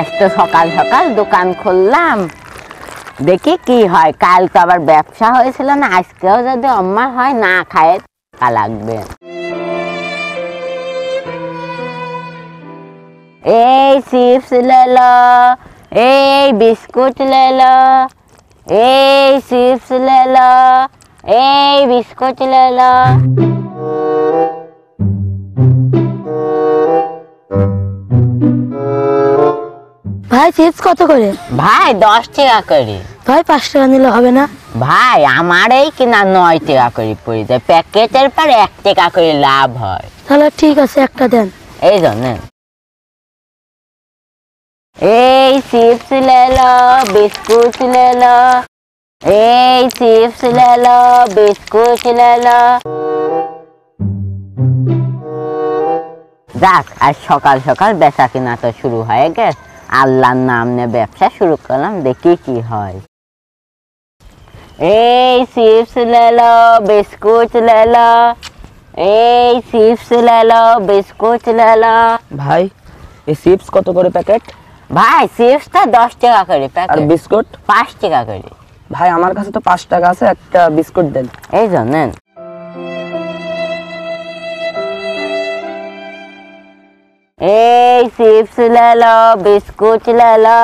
आज तो সকাল সকাল দোকান খুললাম দেখি কি হয় কাল তো আবার ব্যবসা হয়েছিল না আজকেও যদি আম্মা হয় না খায় কা লাগবে এই চিপস লে লো এই বিস্কুট লে লো এই চিপস লে লো এই বিস্কুট লে লো ভাই চিপস কত করে ভাই 10 টাকা করে ভাই 5 টাকা নিলে হবে না ভাই আমার এই কিনা 9 টাকা করে পড়ে যায় প্যাকেটের পর 1 টাকা করে লাভ হয় তাহলে ঠিক আছে একটা দেন এই জন্য এই চিপস লে লো বিস্কুট লে লো এই চিপস লে লো বিস্কুট লে লো যাক আজ সকাল সকাল বেচা কিনা তো শুরু হয়ে গেছে আল্লাহর নামে ব্যবসা শুরু করলাম দেখি কি হয় এই চিপস লে লো বিস্কুট লে লো এই চিপস লে লো বিস্কুট লে লো ভাই এই চিপস কত করে প্যাকেট ভাই চিপসটা 10 টাকা করে প্যাকেট আর বিস্কুট 5 টাকা করে ভাই আমার কাছে তো 5 টাকা আছে একটা বিস্কুট দেন এই জানেন এই চিপস লে লো বিস্কুট লে লো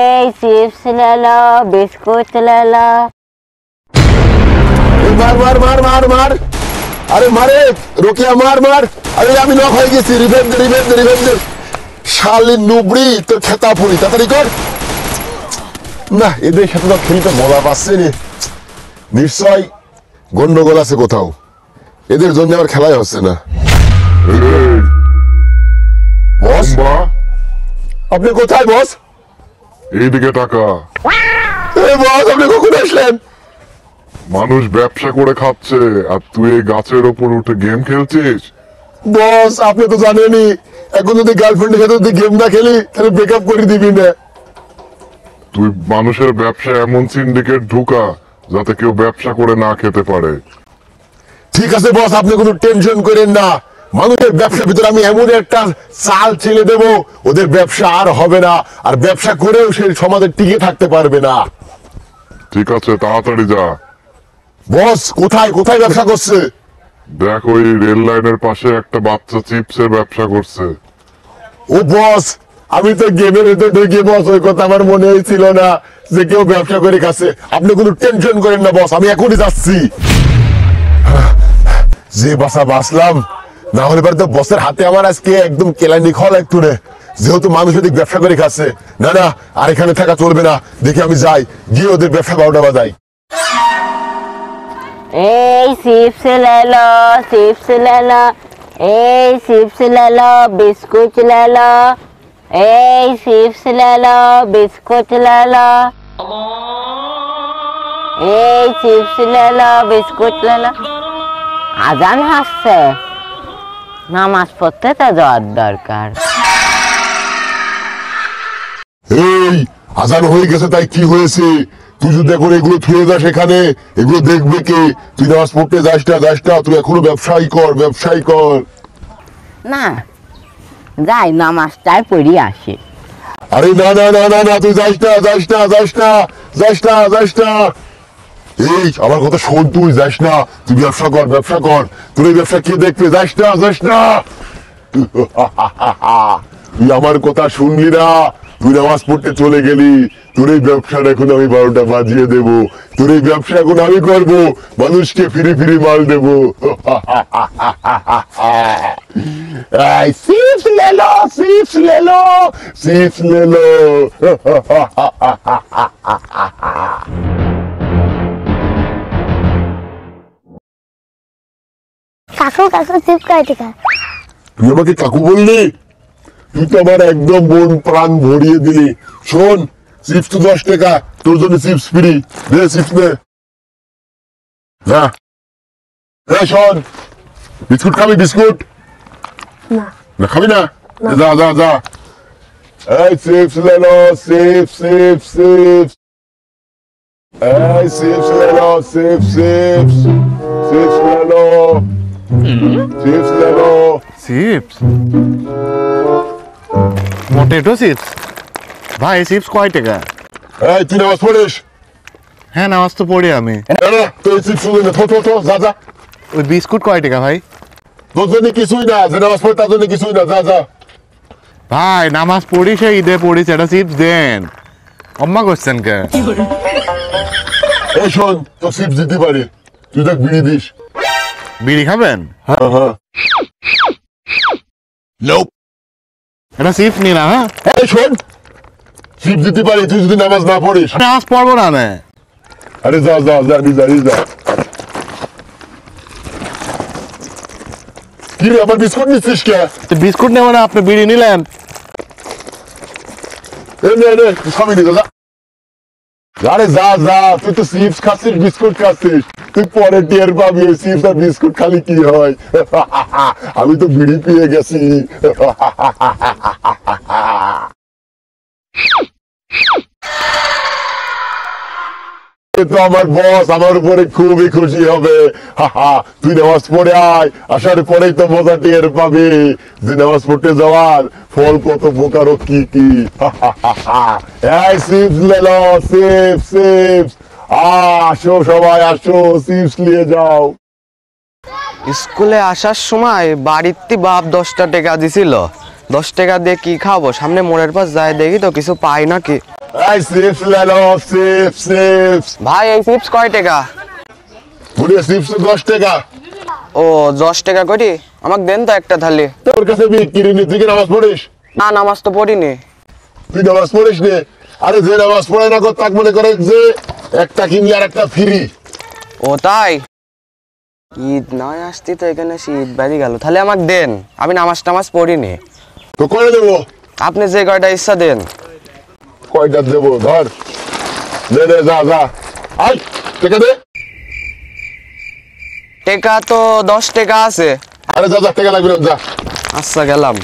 এই চিপস লে লো বিস্কুট লে লো মার মার মার মার মার আরে মারে রোকিয়া মার মার আরে আমি নক হয়ে গেছি রিভাইভ দে রিভাইভ দে রিভাইভ দে শালি নুবড়ি তো খেতা পুরি তাড়াতাড়ি কর না এদের সাথে তো খেলতে মজা পাচ্ছে না নিশ্চয় গন্ডগোল আছে কোথাও এদের জন্য আমার খেলাই হচ্ছে না আপনি কোথায় বস এইদিকে টাকা মানুষ ব্যবসা করে খাচ্ছে আর তুই গাছের উপর উঠে গেম খেলছিস বস আপনি তো জানেনই এখন যদি গার্লফ্রেন্ডের সাথে যদি গেম না খেলি তাহলে ব্রেকআপ করে দিবি না তুই মানুষের ব্যবসা এমন সিন্ডিকেট ঢুকা যাতে কেউ ব্যবসা করে না খেতে পারে ঠিক আছে বস আপনি কোনো টেনশন করেন না মানুষের ব্যবসার ভিতরে আমি এমন একটা চাল ছেড়ে দেবো ওদের ব্যবসা আর হবে না আর ব্যবসা করেও সেই সমাজে টিকে থাকতে পারবে না ঠিক আছে তাড়াতাড়ি যা বস কোথায় কোথায় ব্যবসা করছে দেখ ওই রেল লাইনের পাশে একটা বাচ্চা চিপসের ব্যবসা করছে ও বস আমি তো গেমের ভিতরে ঢুকে বস ওই কথা আমার মনে হয়েছিল না যে কেউ ব্যবসা করে খাচ্ছে আপনি কোনো টেনশন করেন না বস আমি এখনই যাচ্ছি যে বাসা বাঁচলাম না হলে পারে তো বসের হাতে আমার আজকে একদম কেলানি খল একটু রে যেহেতু মানুষ ওদিক ব্যবসা করে খাচ্ছে না না আর এখানে থাকা চলবে না দেখি আমি যাই গিয়ে ওদের ব্যবসা বারোটা বাজাই এই চিপস লে লো চিপস লে লো এই চিপস লে লো বিস্কুট লে লো এই চিপস লে লো বিস্কুট লে লো এই চিপস লে লো বিস্কুট লে লো আজান হচ্ছে নামাজ পড়তে তো যাওয়ার দরকার এই আজান হয়ে গেছে তাই কি হয়েছে তুই যদি এখন এগুলো ছুঁয়ে যাস এখানে এগুলো দেখবে কে তুই নামাজ পড়তে যাস না তুই এখনো ব্যবসায়ী কর না যাই নামাজটাই পড়ি আসি আরে না না না না না তুই যাস না এই আমার কথা শোন তুই যাস না তুই ব্যবসা কর তোর এই ব্যবসা কে দেখবে যাস না তুই আমার কথা শুনলি না তুই নামাজ পড়তে চলে গেলি তোর এই ব্যবসার এখন আমি 12টা বাজিয়ে দেবো তোর এই ব্যবসা এখন আমি করবো মানুষকে ফিরে ফিরে মাল দেবো সিপস লেলো কাকু চিপস কয় টাকা তুই আমাকে কাকু বললি তুই তো আমার একদম মন প্রাণ ভরিয়ে দিলি শোন চিপস তো 10 টাকা তোর জন্য চিপস ফ্রি দে চিপস দে না এই শোন বিস্কুট খাবি বিস্কুট না খাবি না যা এই চিপস লে লো চিপস এই চিপস লে লো চিপস লে লো চিপস লে লো চিপস potato chips ভাই চিপস কয় টাকা? এই তুই নামাজ পড়িস? হ্যাঁ নামাজ তো পড়ি আমি। না তুই চিপস গুলো নে, ছোট ছোট যা যা। ওই বিস্কুট কয় টাকা ভাই? তোজনে কিছুই না, যে নামাজ পড়তা তোজনে কিছুই না, যা যা। ভাই নামাজ পড়ি সেই দে পড়ি, সেটা চিপস দেন। আম্মা করছেন কে? এই শোন তো চিপস দিতে পারি, তুই দেখ বিড়ি দিস। বিড়ি খাবেন? হ্যাঁ হ্যাঁ। Nope. এটা চিপস নি না। হ্যাঁ এই শোন চিপস দিতে পারি তুই যদি নামাজ না পড়িস। নামাজ পড়বো না আমি। আরে যা যা যা যা যা। কি রে আবার বিস্কুট নিছিস কে? তো বিস্কুট নেব না, আপনি বিড়ি নিলেন। এই নে নে সামনে নিয়ে যা। আরে যা যা, তুই তো চিপস খাচ্ছিস বিস্কুট খাচ্ছিস, তুই পরে টের পাবি চিপস আর বিস্কুট খালি কি হয়। আমি তো বিড়ি পেয়ে গেছি। তো আমার বস আমার উপরে খুবই খুশি হবে। তুই নামাজ পড়ে আয়, আসার পরেই তো মজা টের পাবি যে নামাজ পড়তে যাওয়ার ফল কত প্রকার ও কি কি। এই চিপস লেলো, চিপস চিপস, আসো সবাই আসো চিপস নিয়ে যাও। স্কুলে আসার সময় বাড়িতে বাপ 10 টাকা দিছিল, 10 টাকা দিয়ে কি খাবো? সামনে মোড়ের পাশ যায় দেখি তো কিছু পাই না কি। এই চিপস লেলো, চিপস চিপস। ভাই এই চিপস কয় টাকা? পুরো চিপস 10 টাকা। ও 10 টাকা করি, আমাকে দেন তো একটা থালি। তোর কাছে বিক্রি নি, তুই কি নামাজ পড়িস? না নামাজ তো পড়িনি। তুই নামাজ পড়িস নি? আরে যে নামাজ পড়ে না কর তাক মনে করে যে একটা কিনলে আর একটা ফ্রি। ও তাই? ঈদ নাই আসতে তো এখানে ঈদ বাড়ি গেল, তাহলে আমাকে দেন, আমি নামাজ টামাজ পড়িনি। তো করে দেবো, আপনি যে কয়টা ইচ্ছা দেন। কয়টা দেবো? ধর নে নে যা যা। আই টাকা দে। টাকা তো 10 টাকা আছে। আরে যা যা, টাকা লাগবে না, যা। আচ্ছা গেলাম।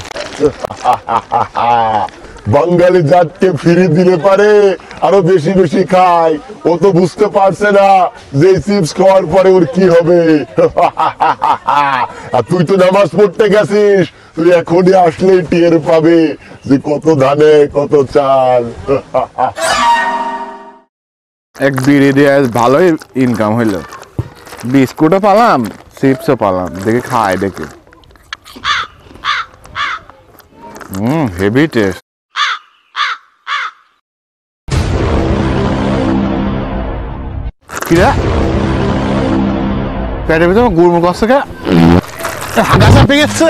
বাঙালি জাতকে ফিরি দিলে পারে আরো বেশি বেশি খায়, ও তো বুঝতে পারছে না যে চিপস খাওয়ার পরে ওর কি হবে। আর তুই তো নামাজ পড়তে গেছিস, তুই এখনই আসলে টের পাবে যে কত ধানে কত চাল। এক বিড়ি দিয়ে ভালোই ইনকাম হইলো, বিস্কুটও পালাম চিপসও পালাম, দেখে খাই দেখে। Heavy taste. পেটের ভিতরে গুড়মুখ আছে কে? হাগা চাপে গেছে।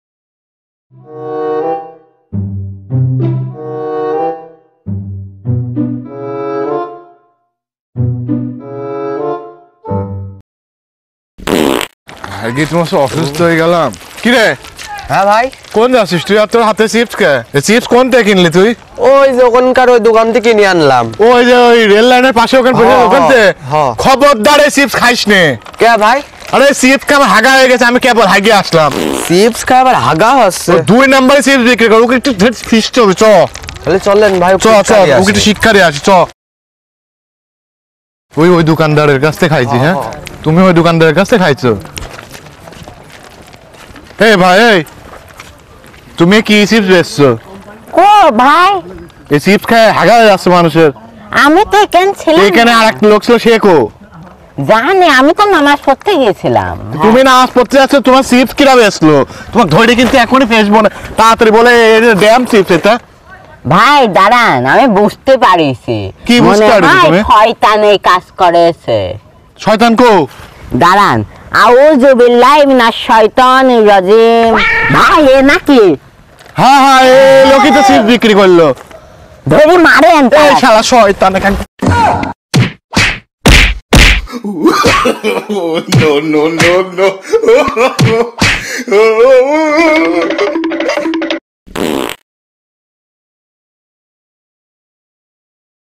আগে তোমার অসুস্থ হয়ে গেলাম। কিরে? হ্যাঁ ভাই। কোন যাচ্ছিস তুই? আর তোর হাতে চিপস কে? চিপস কোন থেকে কিনলি তুই? ওই যে ওখানকার ওই দোকান থেকে কিনে আনলাম, ওই যে ওই রেল লাইনের পাশে ওখানে। খবরদার এই চিপস খাইস নে। কে ভাই? আরে চিপস খাবার হাগা হয়ে গেছে, আমি কেবল হাগিয়ে আসলাম। চিপস খাবার হাগা হচ্ছে? 2 নম্বরে চিপস বিক্রি কর, ওকে একটু ফিস্ট হবে। চ তাহলে চলেন ভাই, চ চ ওকে একটু শিক্ষা দিয়ে আসি। চ ওই ওই দোকানদারের কাছ থেকে খাইছি। হ্যাঁ তুমি ওই দোকানদারের কাছ থেকে খাইছো? এই ভাই তুমি কি চিপস বেচছো? ও ভাই এই চিপস খায় হাগা যাচ্ছে মানুষের। আমি তো এখানে ছিলাম, এখানে আরেক লোক ছিল শেখো জানে। আমি তো নামাজ পড়তে গিয়েছিলাম। তুমি নামাজ পড়তে যাচ্ছ, তোমার চিপস কিরা বেচলো? তোমার ধরে কিন্তু এখনই ফেসবো না, তাড়াতাড়ি বলে ড্যাম চিপস এটা। ভাই দাঁড়ান, আমি বুঝতে পারিছি। কি বুঝতে পারিস তুমি? শয়তান এই কাজ করেছে। শয়তান কো? দাঁড়ান। আউযু বিল্লাহি মিনাশ শাইতানির রাজিম। ভাই এ নাকি? হ্যাঁ হ্যাঁ এই লোকই তো চিপস বিক্রি করলো। ধরে মারেন তো শালা শয়তান। No no no no.